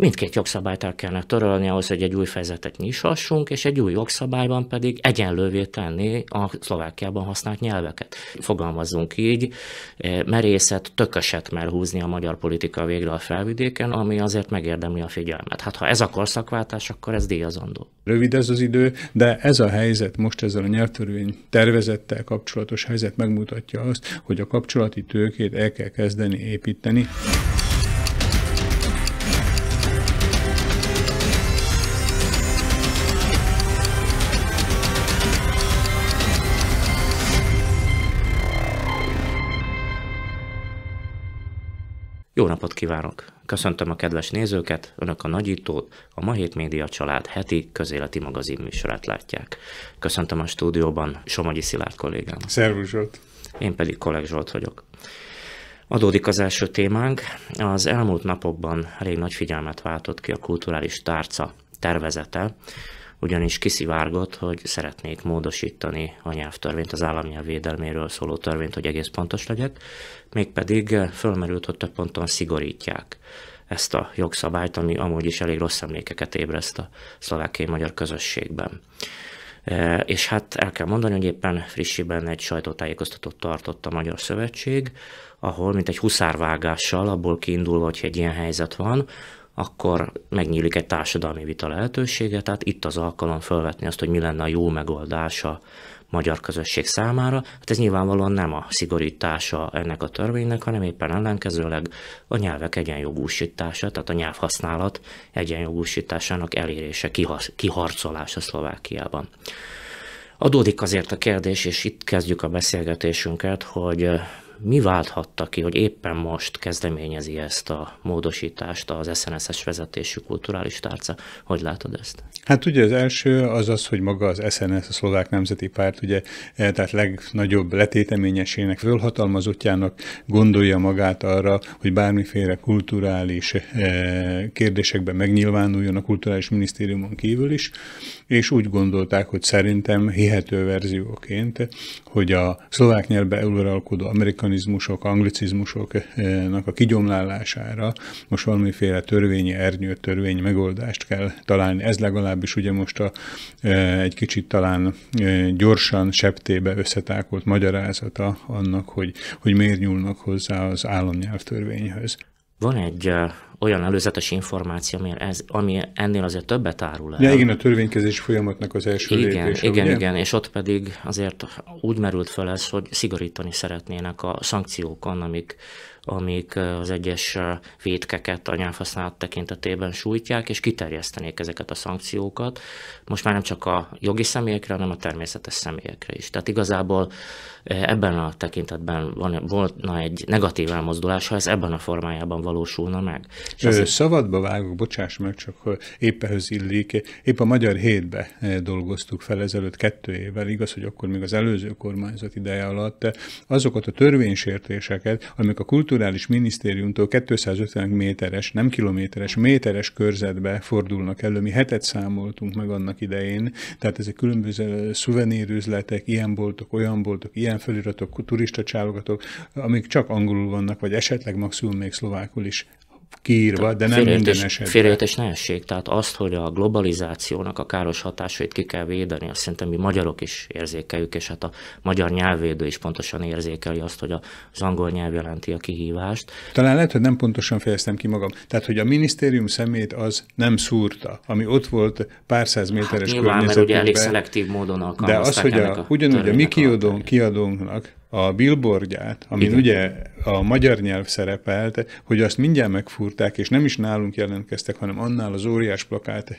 Mindkét jogszabályt el kellene törölni ahhoz, hogy egy új fejezetet nyishassunk, és egy új jogszabályban pedig egyenlővé tenni a Szlovákiában használt nyelveket. Fogalmazzunk így, merészet, tököset mer húzni a magyar politika végre a felvidéken, ami azért megérdemli a figyelmet. Hát ha ez a korszakváltás, akkor ez díjazandó. Rövid ez az idő, de ez a helyzet most ezzel a nyelvtörvény tervezettel kapcsolatos helyzet megmutatja azt, hogy a kapcsolati tőkét el kell kezdeni építeni. Jó napot kívánok! Köszöntöm a kedves nézőket, önök a Nagyítót, a Ma7 Média Család heti közéleti magazin műsorát látják. Köszöntöm a stúdióban Somogyi Szilárd kollégám. Szervusz Zsolt! Én pedig Kolek Zsolt vagyok. Adódik az első témánk. Az elmúlt napokban elég nagy figyelmet váltott ki a kulturális tárca tervezete, ugyanis kiszivárgott, hogy szeretnék módosítani a nyelvtörvényt, az államnyelv védelméről szóló törvényt, hogy egész pontos legyek, mégpedig fölmerült, hogy több ponton szigorítják ezt a jogszabályt, ami amúgy is elég rossz emlékeket ébreszt a szlovákiai magyar közösségben. És hát el kell mondani, hogy éppen frissiben egy sajtótájékoztatót tartott a Magyar Szövetség, ahol mint egy huszárvágással, abból kiindulva, hogy egy ilyen helyzet van, akkor megnyílik egy társadalmi vita lehetősége, tehát itt az alkalom felvetni azt, hogy mi lenne a jó megoldás a magyar közösség számára. Hát ez nyilvánvalóan nem a szigorítása ennek a törvénynek, hanem éppen ellenkezőleg a nyelvek egyenjogúsítása, tehát a nyelvhasználat egyenjogúsításának elérése, kiharcolása Szlovákiában. Adódik azért a kérdés, és itt kezdjük a beszélgetésünket, hogy mi válthatta ki, hogy éppen most kezdeményezi ezt a módosítást az SNS-es vezetésű kulturális tárca? Hogy látod ezt? Hát ugye az első az az, hogy maga az SNS, a Szlovák Nemzeti Párt, ugye, tehát legnagyobb letéteményesének, fölhatalmazottjának gondolja magát arra, hogy bármiféle kulturális kérdésekben megnyilvánuljon a Kulturális Minisztériumon kívül is, és úgy gondolták, hogy szerintem hihető verzióként, hogy a szlovák nyelvbe uralkodó amerikanizmusok, anglicizmusoknak a kigyomlálására most valamiféle törvényi ernyőt, törvényi megoldást kell találni. Ez legalábbis ugye most egy kicsit talán gyorsan, septébe összetákolt magyarázata annak, hogy miért nyúlnak hozzá az államnyelvtörvényhöz. Van egy olyan előzetes információ, ami ennél azért többet árul el. Ja, igen, a törvénykezés folyamatnak az első lépése. Igen, és ott pedig azért úgy merült fel ez, hogy szigorítani szeretnének a szankciókon, amik az egyes vétkeket a nyelvhasználat tekintetében sújtják, és kiterjesztenék ezeket a szankciókat. Most már nem csak a jogi személyekre, hanem a természetes személyekre is. Tehát igazából ebben a tekintetben volna egy negatív elmozdulás, ha ez ebben a formájában valósulna meg. Szabadba vágok, bocsáss meg, csak épp ehhez illik. Épp a Magyar Hétbe dolgoztuk fel ezelőtt 2 évvel, igaz, hogy akkor még az előző kormányzat ideje alatt azokat a törvénysértéseket, amik a Kulturális Minisztériumtól 250 méteres, nem kilométeres, méteres körzetbe fordulnak elő. Mi 7-et számoltunk meg annak idején, tehát ezek különböző szuvenírüzletek, ilyen boltok, olyan boltok, ilyen feliratok, turistacsalogatok, amik csak angolul vannak, vagy esetleg maximum még szlovákul is kiírva, de nem minden esetben. Félreértés ne essék, tehát azt, hogy a globalizációnak a káros hatásait ki kell védeni, azt szerintem mi magyarok is érzékeljük, és hát a magyar nyelvvédő is pontosan érzékeli azt, hogy az angol nyelv jelenti a kihívást. Talán lehet, hogy nem pontosan fejeztem ki magam. Tehát, hogy a minisztérium szemét az nem szúrta, ami ott volt pár száz méteres környezetben. Nyilván, mert ugye elég szelektív módon alkalmazták. De az, hogy ugyanúgy a mi kiadónknak a billboardját, amin igen, ugye a magyar nyelv szerepelt, hogy azt mindjárt megfúrták, és nem is nálunk jelentkeztek, hanem annál az óriás plakát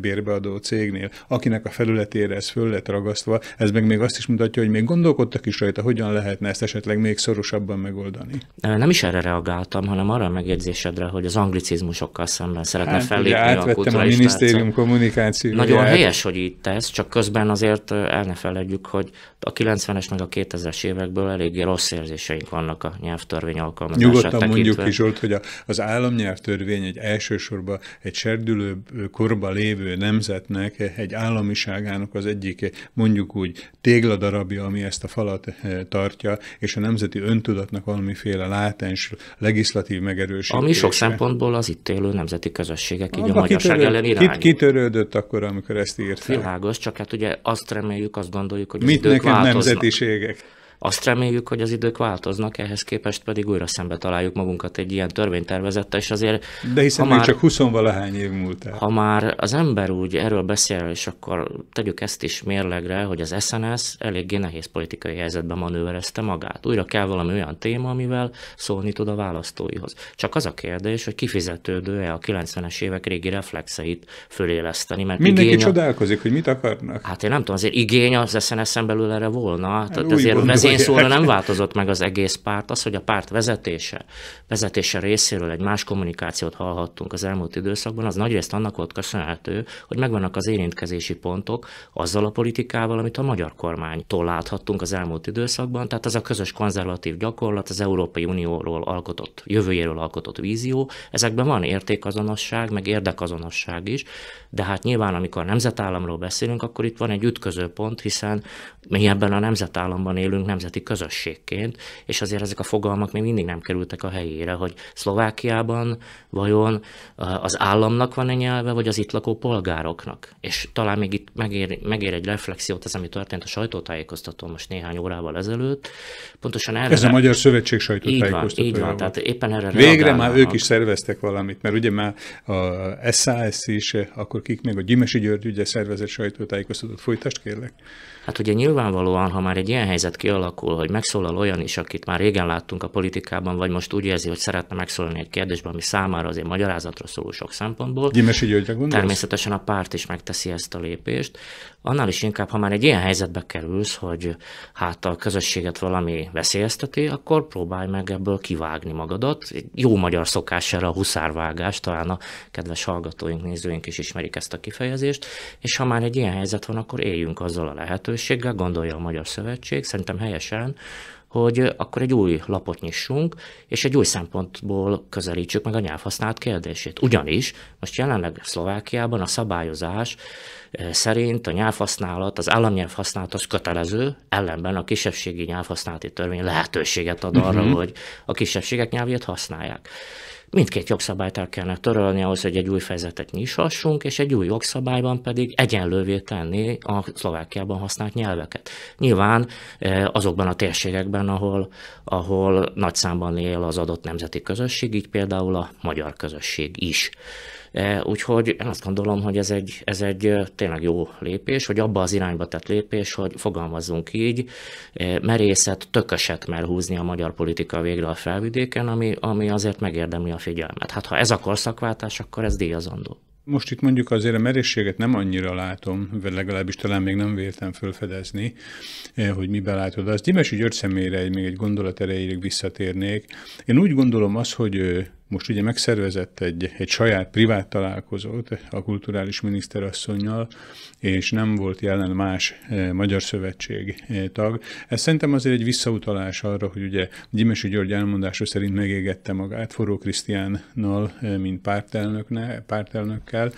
bérbeadó cégnél, akinek a felületére ez föl lett ragasztva, ez meg még azt is mutatja, hogy még gondolkodtak is rajta, hogyan lehetne ezt esetleg még szorosabban megoldani. Nem is erre reagáltam, hanem arra a megjegyzésedre, hogy az anglicizmusokkal szemben szeretne fellépni a kulturális minisztérium kommunikációját. Nagyon helyes, hogy itt tesz, csak közben azért el ne feledjük, hogy a 90-es meg a 2000-es évek évekből eléggé rossz érzéseink vannak a nyelvtörvény alkalmazását tekintve. Nyugodtan mondjuk ki, Zsolt, hogy az államnyelvtörvény egy elsősorban egy serdülő korba lévő nemzetnek, egy államiságának az egyik, mondjuk úgy, tégladarabja, ami ezt a falat tartja, és a nemzeti öntudatnak valamiféle látens, legislatív megerősítése. Ami sok szempontból az itt élő nemzeti közösségek, így a magyarság ellen irányul. Kitörődött akkor, amikor ezt írták. Világos, csak hát ugye azt reméljük, azt gondoljuk, hogy az idők változnak. Azt reméljük, hogy az idők változnak, ehhez képest pedig újra szembe találjuk magunkat egy ilyen törvénytervezettel, és azért... De hiszen még csak 20-valahány év múlt el. Ha már az ember úgy erről beszél, és akkor tegyük ezt is mérlegre, hogy az SNS eléggé nehéz politikai helyzetben manőverezte magát. Újra kell valami olyan téma, amivel szólni tud a választóihoz. Csak az a kérdés, hogy kifizetődő-e a 90-es évek régi reflexeit föléleszteni, mert mindenki csodálkozik, hogy mit akarnak. Hát én nem tudom, azért igény az SNS-en belül erre volna, tehát azért én szóra nem változott meg az egész párt. Az, hogy a párt vezetése részéről egy más kommunikációt hallhattunk az elmúlt időszakban, az nagyrészt annak volt köszönhető, hogy megvannak az érintkezési pontok azzal a politikával, amit a magyar kormánytól láthattunk az elmúlt időszakban. Tehát az a közös konzervatív gyakorlat, az Európai Unióról alkotott, jövőjéről alkotott vízió, ezekben van értékazonosság, meg érdekazonosság is, de hát nyilván, amikor nemzetállamról beszélünk, akkor itt van egy ütköző pont, hiszen mi ebben a nemzetállamban élünk nemzeti közösségként, és azért ezek a fogalmak még mindig nem kerültek a helyére, hogy Szlovákiában vajon az államnak van-e nyelve, vagy az itt lakó polgároknak. És talán még itt megér egy reflexiót az, ami történt a sajtótájékoztatón most néhány órával ezelőtt. Pontosan erre... Ez a Magyar Szövetség sajtótájékoztatója. Így van, tehát éppen erre végre már ők is szerveztek valamit, mert ugye már a SZSZ is, akkor kik még a Gyimesi György ugye szervezett sajtótájékoztatót. Folytasd, kérlek. Hát ugye nyilvánvalóan, ha már egy ilyen helyzet kialakul, hogy megszólal olyan is, akit már régen láttunk a politikában, vagy most úgy érzi, hogy szeretne megszólalni egy kérdésben, ami számára azért magyarázatra szóló sok szempontból. Gyimesi Györgyre gondolsz? Természetesen a párt is megteszi ezt a lépést. Annál is inkább, ha már egy ilyen helyzetbe kerülsz, hogy hát a közösséget valami veszélyezteti, akkor próbálj meg ebből kivágni magadat. Jó magyar szokás erre a huszárvágás, talán a kedves hallgatóink, nézőink is ismerik ezt a kifejezést, és ha már egy ilyen helyzet van, akkor éljünk azzal a lehetőséggel, gondolja a Magyar Szövetség, szerintem helyesen, hogy akkor egy új lapot nyissunk, és egy új szempontból közelítsük meg a nyelvhasználat kérdését. Ugyanis most jelenleg Szlovákiában a szabályozás szerint a nyelvhasználat, az államnyelvhasználat az kötelező, ellenben a kisebbségi nyelvhasználati törvény lehetőséget ad arra, hogy a kisebbségek nyelvét használják. Mindkét jogszabályt el kellene törölni ahhoz, hogy egy új fejezetet nyishassunk, és egy új jogszabályban pedig egyenlővé tenni a Szlovákiában használt nyelveket. Nyilván azokban a térségekben, ahol nagy számban él az adott nemzeti közösség, így például a magyar közösség is. Úgyhogy én azt gondolom, hogy ez egy tényleg jó lépés, hogy abba az irányba tett lépés, hogy fogalmazzunk így, merészet, tököset mer húzni a magyar politika végre a Felvidéken, ami azért megérdemli a figyelmet. Hát ha ez a korszakváltás, akkor ez díjazandó. Most itt mondjuk azért a merészséget nem annyira látom, vagy legalábbis talán még nem véltem fölfedezni, hogy miben látod azt. Gyimesi György személyre még egy gondolat erejéig visszatérnék. Én úgy gondolom azt, hogy most ugye megszervezett egy saját privát találkozót a kulturális miniszterasszonnyal, és nem volt jelen más Magyar Szövetség tag. Ez szerintem azért egy visszautalás arra, hogy ugye Gyimesi György elmondása szerint megégette magát Forró Krisztiánnal, mint pártelnökkel,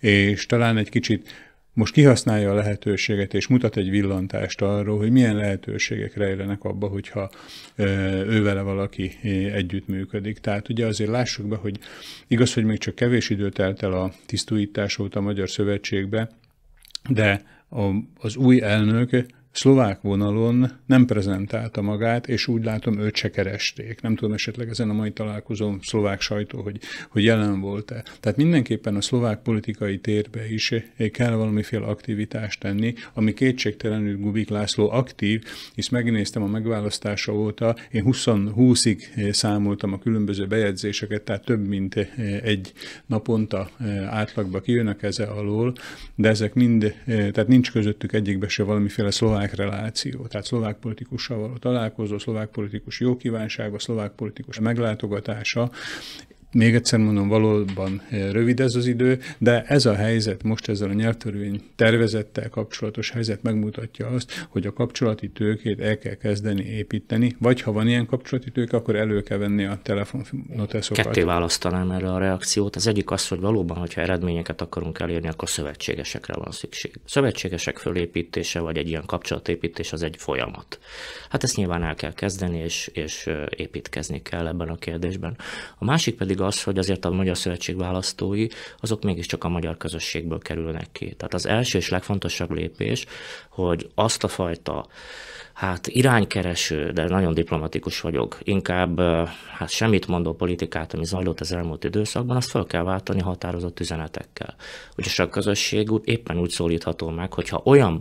és talán egy kicsit most kihasználja a lehetőséget, és mutat egy villantást arról, hogy milyen lehetőségek rejlenek abba, hogyha ővele valaki együttműködik. Tehát ugye azért lássuk be, hogy igaz, hogy még csak kevés idő telt el a tisztújítás óta a Magyar Szövetségbe, de az új elnök szlovák vonalon nem prezentálta magát, és úgy látom, őt se keresték. Nem tudom, esetleg ezen a mai találkozón szlovák sajtó, hogy jelen volt-e. Tehát mindenképpen a szlovák politikai térbe is kell valamiféle aktivitást tenni, ami kétségtelenül Gubik László aktív, hisz megnéztem a megválasztása óta, én 20-ig számoltam a különböző bejegyzéseket, tehát több mint egy naponta átlagba kijönnek ezek alól, de ezek mind, tehát nincs közöttük egyikbe se valamiféle szlovák reláció, tehát szlovák politikussal való találkozó, szlovák politikus jókívánsága, szlovák politikus meglátogatása. Még egyszer mondom, valóban rövid ez az idő, de ez a helyzet most ezzel a nyelvtörvény tervezettel kapcsolatos helyzet megmutatja azt, hogy a kapcsolati tőkét el kell kezdeni építeni, vagy ha van ilyen kapcsolati tőke, akkor elő kell venni a telefonotokat. Ketté választanám erre a reakciót. Az egyik az, hogy valóban, hogyha eredményeket akarunk elérni, akkor szövetségesekre van szükség. Szövetségesek fölépítése, vagy egy ilyen kapcsolatépítés az egy folyamat. Hát ezt nyilván el kell kezdeni, és építkezni kell ebben a kérdésben. A másik pedig az, hogy azért a Magyar Szövetség választói, azok mégiscsak a magyar közösségből kerülnek ki. Tehát az első és legfontosabb lépés, hogy azt a fajta, hát iránykereső, de nagyon diplomatikus vagyok, inkább hát semmit mondó politikát, ami zajlott az elmúlt időszakban, azt fel kell váltani határozott üzenetekkel. Ugyanis a közösség éppen úgy szólítható meg, hogyha olyan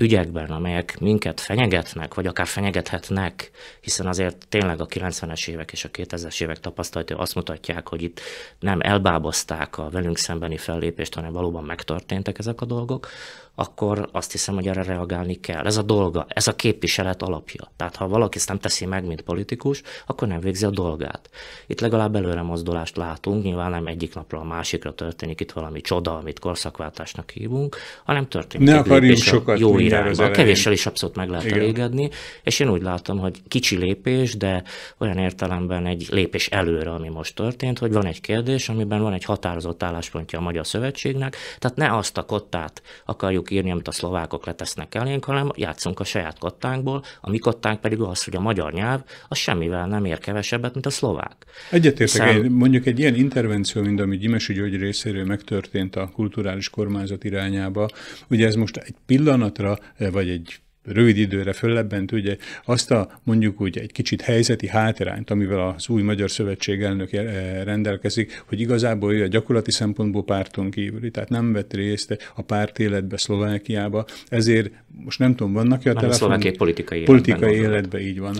ügyekben, amelyek minket fenyegetnek, vagy akár fenyegethetnek, hiszen azért tényleg a 90-es évek és a 2000-es évek tapasztalatai azt mutatják, hogy itt nem elbábozták a velünk szembeni fellépést, hanem valóban megtörténtek ezek a dolgok, akkor azt hiszem, hogy erre reagálni kell. Ez a dolga, ez a képviselet alapja. Tehát ha valaki ezt nem teszi meg, mint politikus, akkor nem végzi a dolgát. Itt legalább előre mozdulást látunk, nyilván nem egyik napra a másikra történik itt valami csoda, amit korszakváltásnak hívunk, hanem történik. Ne akarjunk sokat jó irányba. Kevéssel is abszolút meg lehet elégedni, és én úgy látom, hogy kicsi lépés, de olyan értelemben egy lépés előre, ami most történt, hogy van egy kérdés, amiben van egy határozott álláspontja a Magyar Szövetségnek, tehát ne azt a kottát akarjuk írni, amit a szlovákok letesznek elénk, hanem játszunk a saját kottánkból, a mi kottánk pedig az, hogy a magyar nyelv az semmivel nem ér kevesebbet, mint a szlovák. Egyetértek, mondjuk egy ilyen intervenció, mint ami Gyimesi György részéről megtörtént a kulturális kormányzat irányába, ugye ez most egy pillanatra, vagy egy rövid időre föllebbent, ugye azt a mondjuk úgy egy kicsit helyzeti hátrányt, amivel az új Magyar Szövetség elnöke rendelkezik, hogy igazából ő a gyakorlati szempontból párton kívüli, tehát nem vett részt a párt életbe Szlovákiába, ezért most nem tudom, vannak-e a szlovákiai politikai életben így van,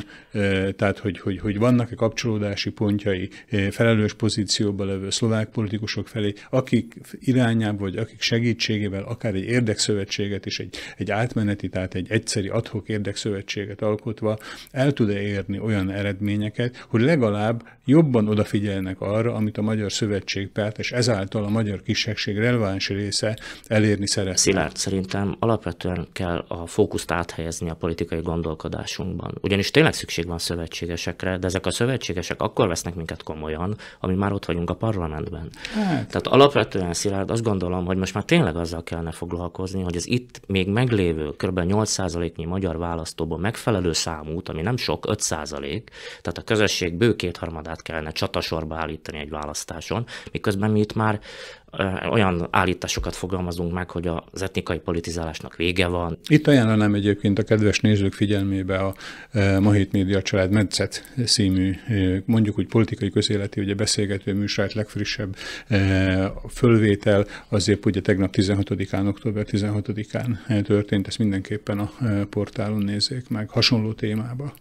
tehát hogy vannak-e kapcsolódási pontjai felelős pozícióba levő szlovák politikusok felé, akik irányába vagy akik segítségével akár egy érdekszövetséget és egy átmeneti, tehát egy egyszerű adhok érdekszövetséget alkotva el tud-e érni olyan eredményeket, hogy legalább jobban odafigyelnek arra, amit a Magyar Szövetségpárt és ezáltal a magyar kisebbség releváns része elérni szeretne. Szilárd, szerintem alapvetően kell a fókuszt áthelyezni a politikai gondolkodásunkban. Ugyanis tényleg szükség van szövetségesekre, de ezek a szövetségesek akkor vesznek minket komolyan, ami már ott vagyunk a parlamentben. Hát. Tehát alapvetően, Szilárd, azt gondolom, hogy most már tényleg azzal kellene foglalkozni, hogy az itt még meglévő kb. 8%-nyi magyar választóból megfelelő számút, ami nem sok, 5%, tehát a közösség bő kétharmadát kellene csatasorba állítani egy választáson, miközben mi itt már olyan állításokat fogalmazunk meg, hogy az etnikai politizálásnak vége van. Itt ajánlanám egyébként a kedves nézők figyelmébe a Ma7 Média Család Metszet című, mondjuk úgy politikai közéleti, ugye beszélgető műsorát, legfrissebb fölvétel, azért ugye tegnap 16-án, október 16-án történt, ezt mindenképpen a portálon nézzék meg, hasonló témába.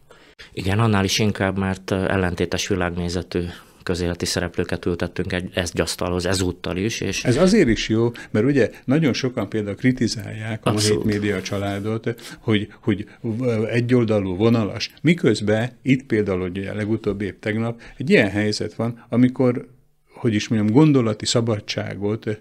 Igen, annál is inkább, mert ellentétes világnézetű közéleti szereplőket ültettünk ezt gyasztalhoz ezúttal is. És ez azért is jó, mert ugye nagyon sokan például kritizálják a Ma7 Média Családot, hogy egyoldalú, vonalas. Miközben itt például, ugye legutóbb épp tegnap, egy ilyen helyzet van, amikor, hogy is mondjam, gondolati szabadságot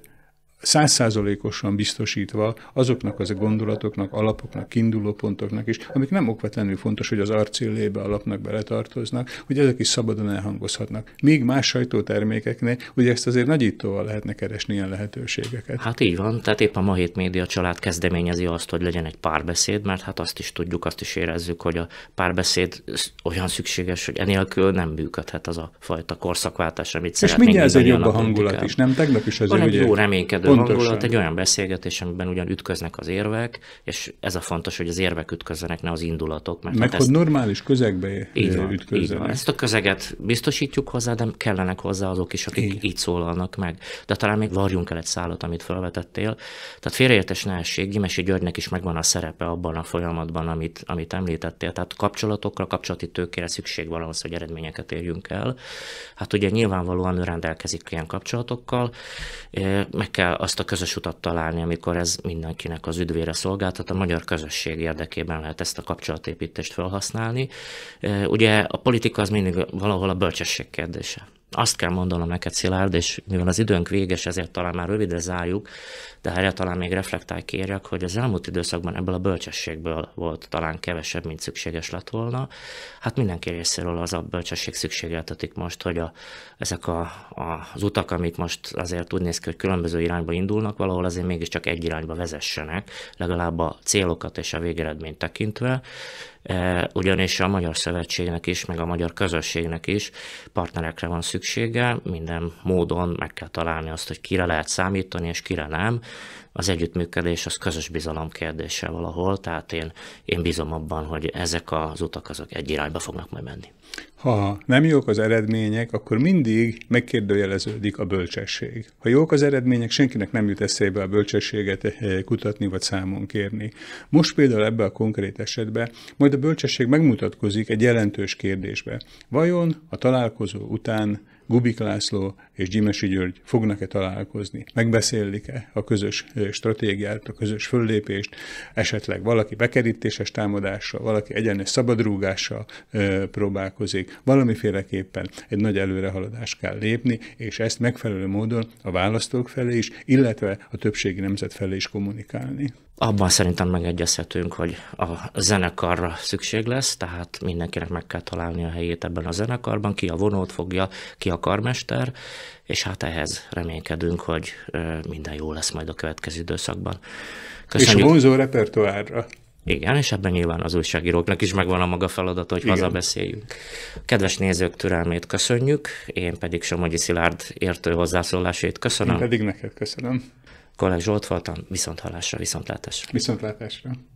100%-osan biztosítva azoknak az a gondolatoknak, alapoknak, kiindulópontoknak is, amik nem okvetlenül fontos, hogy az arcillébe alapnak beletartoznak, hogy ezek is szabadon elhangozhatnak. Míg más sajtótermékeknél, ugye ezt azért nagyítóval lehetne keresni ilyen lehetőségeket. Hát így van, tehát épp a Ma7 Média Család kezdeményezi azt, hogy legyen egy párbeszéd, mert hát azt is tudjuk, azt is érezzük, hogy a párbeszéd olyan szükséges, hogy enélkül nem működhet az a fajta korszakváltás, amit szeretnénk. És mindjárt ez egy jobb a hangulat is, nem? Tegnap is azért ugye jó reménykedő hangulat, egy olyan beszélgetés, amiben ugyan ütköznek az érvek, és ez a fontos, hogy az érvek ütközzenek, ne az indulatok. Mert meg hát hogy normális közegbe ütközzenek. Ezt a közeget biztosítjuk hozzá, de kellenek hozzá azok is, akik így szólalnak meg. De talán még varjunk el egy szálat, amit felvetettél. Tehát félreértés ne essék, Gyimesi Györgynek is megvan a szerepe abban a folyamatban, amit említettél. Tehát kapcsolatokra, kapcsolati tőkére szükség van ahhoz, hogy eredményeket érjünk el. Hát ugye nyilvánvalóan ő rendelkezik ilyen kapcsolatokkal, meg kell azt a közös utat találni, amikor ez mindenkinek az üdvére szolgál, tehát a magyar közösség érdekében lehet ezt a kapcsolatépítést felhasználni. Ugye a politika az mindig valahol a bölcsesség kérdése. Azt kell mondanom neked, Szilárd, és mivel az időnk véges, ezért talán már rövidre zárjuk, de erre talán még reflektálj kérjek, hogy az elmúlt időszakban ebből a bölcsességből volt talán kevesebb, mint szükséges lett volna. Hát mindenki részéről az a bölcsesség szükségeltetik most, hogy ezek az utak, amik most azért úgy néz ki, hogy különböző irányba indulnak, valahol azért mégiscsak egy irányba vezessenek, legalább a célokat és a végeredményt tekintve. Ugyanis a Magyar Szövetségnek is, meg a magyar közösségnek is partnerekre van szüksége, minden módon meg kell találni azt, hogy kire lehet számítani, és kire nem. Az együttműködés az közös bizalom kérdése valahol, tehát én bízom abban, hogy ezek az utak azok egy irányba fognak majd menni. Ha nem jók az eredmények, akkor mindig megkérdőjeleződik a bölcsesség. Ha jók az eredmények, senkinek nem jut eszébe a bölcsességet kutatni vagy számon kérni. Most például ebbe a konkrét esetben majd a bölcsesség megmutatkozik egy jelentős kérdésbe. Vajon a találkozó után Gubik László és Gyimesi György fognak-e találkozni? Megbeszélik-e a közös stratégiát, a közös föllépést? Esetleg valaki bekerítéses támadással, valaki egyenes szabadrúgással próbálkozik. Valamiféleképpen egy nagy előrehaladást kell lépni, és ezt megfelelő módon a választók felé is, illetve a többségi nemzet felé is kommunikálni. Abban szerintem megegyezhetünk, hogy a zenekarra szükség lesz, tehát mindenkinek meg kell találni a helyét ebben a zenekarban, ki a vonót fogja, ki a karmester, és hát ehhez reménykedünk, hogy minden jó lesz majd a következő időszakban. Köszönjük. És vonzó repertoárra. Igen, és ebben nyilván az újságíróknak is megvan a maga feladata, hogy hazabeszéljünk. Kedves nézők türelmét köszönjük, én pedig Somogyi Szilárd értő hozzászólásait köszönöm. Én pedig neked köszönöm. Kolek Zsolt voltam, viszonthallásra, viszontlátásra. Viszontlátásra.